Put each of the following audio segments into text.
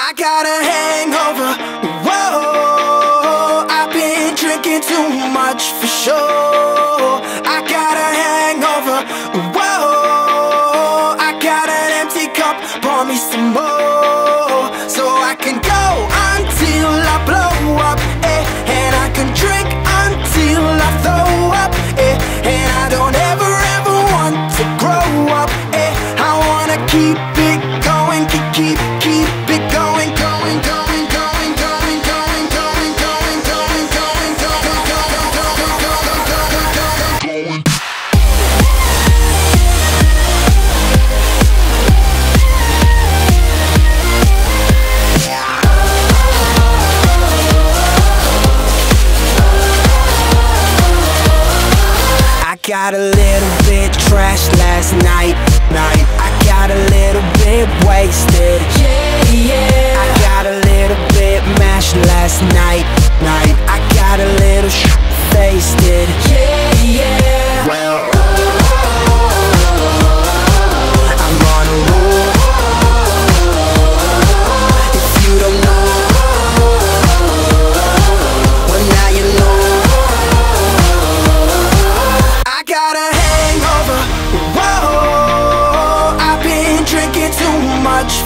I got a hangover, whoa, I've been drinking too much for sure. I got a hangover, whoa, I got an empty cup, pour me some more. So I can go until I blow up, eh, and I can drink until I throw up, eh, and I don't ever, ever want to grow up, eh, I wanna keep it going, keep it going. Got a little bit trash last night. I got a little bit wasted, yeah. I got a little bit mashed last night. I got a little shit-faced, yeah. Well, I'm on a roll. If you don't know, well now you know.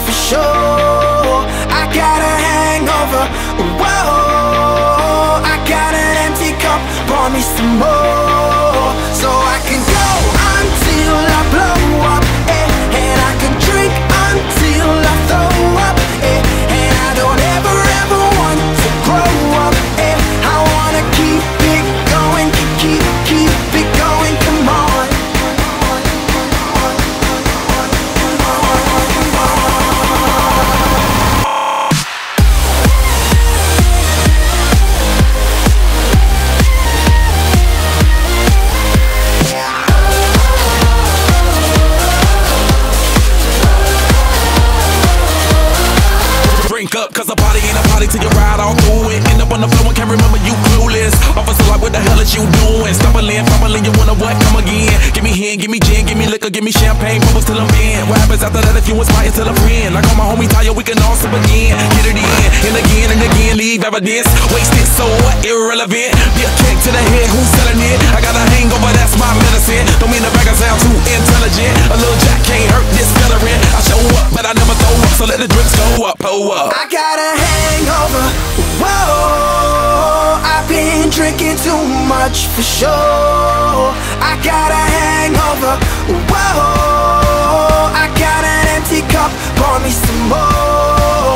For sure, I got a hangover, whoa, I got an empty cup, pour me some more. So I can go until I blow up, eh, and I can drink until I throw up, eh, and I don't ever, ever want to grow up, eh, I wanna keep it going, keep it going, come on. Up, cause a body ain't a body till you ride all through it. End up on the floor and can't remember, you clueless. Officer, like, what the hell is you doing? Stumbling, you wanna what? Come again. Give me hand, give me gin, give me liquor, give me champagne, bubbles till I'm in. What happens after that if you inspire till a friend? Like all my homies die, we can all sip again. Get it in, and again, leave evidence. Wasted, so what? Irrelevant. Be a kick to the head, who's selling it? I got a hangover, that's my medicine. Don't mean the back, I sound too intelligent. A little jack can't hurt this fellarin. I show up, but I never throw up, so let the drinks go up, oh up. I got a hangover, whoa, I've been drinking too much for sure. I got a hangover, whoa, I got an empty cup, pour me some more.